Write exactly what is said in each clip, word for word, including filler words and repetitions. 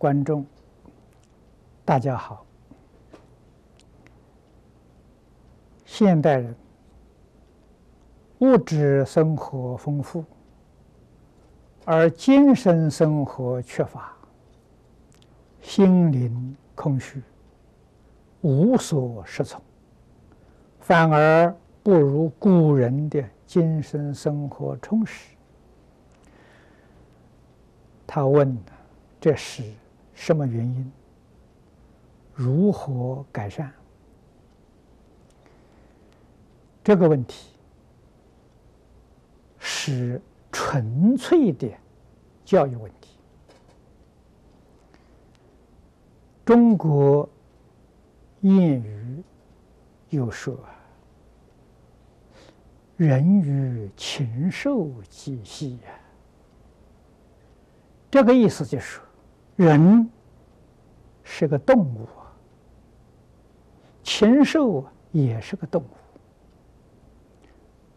观众，大家好。现代人物质生活丰富，而精神生活缺乏，心灵空虚，无所适从，反而不如古人的精神生活充实。他问：这是什么原因？如何改善？这个问题是纯粹的教育问题。中国谚语有说：“人与禽兽几系呀。”这个意思就是，人是个动物，禽兽也是个动物。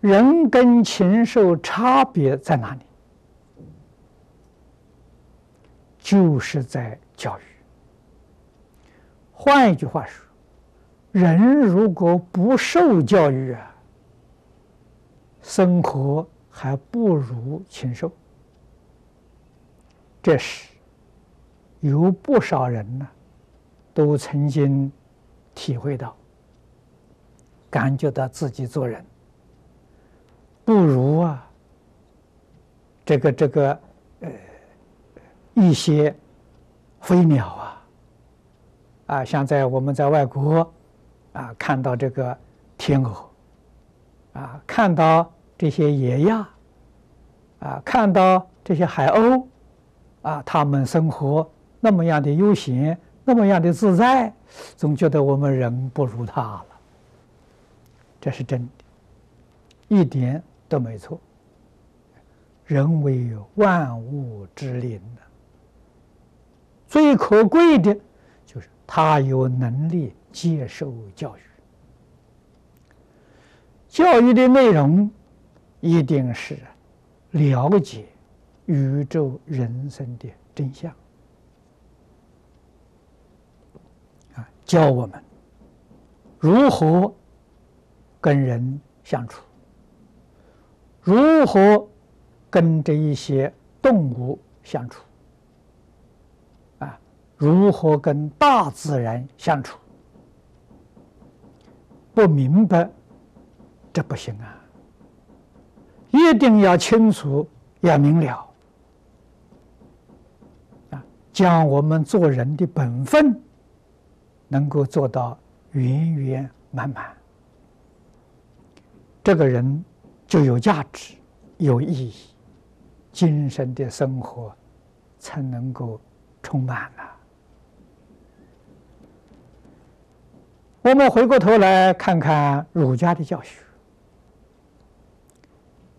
人跟禽兽差别在哪里？就是在教育。换一句话说，人如果不受教育啊，生活还不如禽兽。这时，有不少人呢，都曾经体会到，感觉到自己做人不如啊，这个这个呃，一些飞鸟啊，啊，像在我们在外国啊，看到这个天鹅，啊，看到这些野鸭，啊，看到这些海鸥。啊，他们生活那么样的悠闲，那么样的自在，总觉得我们人不如他了。这是真的，一点都没错。人为万物之灵的，最可贵的就是他有能力接受教育。教育的内容一定是了解宇宙人生的真相啊，教我们如何跟人相处，如何跟这一些动物相处啊，如何跟大自然相处。不明白这不行啊，一定要清楚，要明了。将我们做人的本分能够做到圆圆满满，这个人就有价值、有意义，精神的生活才能够充满了。我们回过头来看看儒家的教学，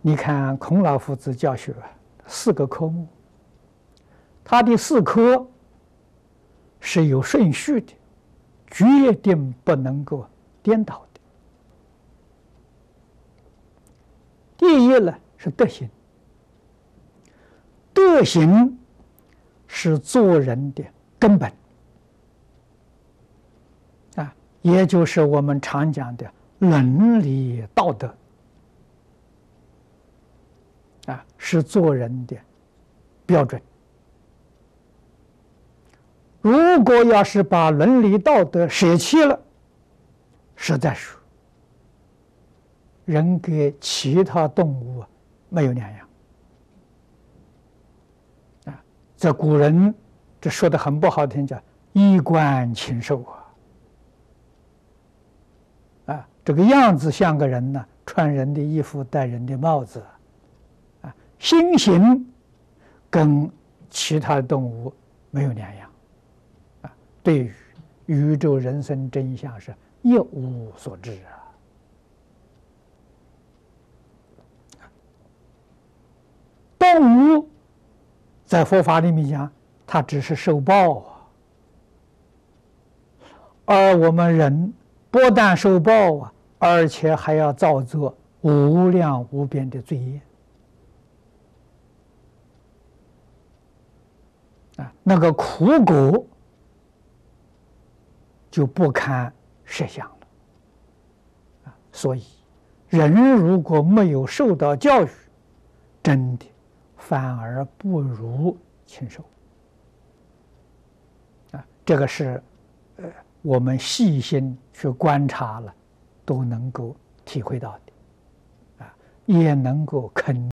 你看孔老夫子教学四个科目，他的四科是有顺序的，决定不能够颠倒的。第一呢是德行，德行是做人的根本啊，也就是我们常讲的伦理道德啊，是做人的标准。如果要是把伦理道德舍弃了，实在是人跟其他动物没有两样啊！这古人这说的很不好听，叫衣冠禽兽啊！啊，这个样子像个人呢，穿人的衣服，戴人的帽子啊，心形跟其他动物没有两样。对于宇宙人生真相是一无所知啊！动物在佛法里面讲，它只是受报啊，而我们人不但受报啊，而且还要造作无量无边的罪业啊，那个苦果就不堪设想了。啊，所以人如果没有受到教育，真的反而不如禽兽。啊，这个是呃我们细心去观察了，都能够体会到的，啊，也能够肯定。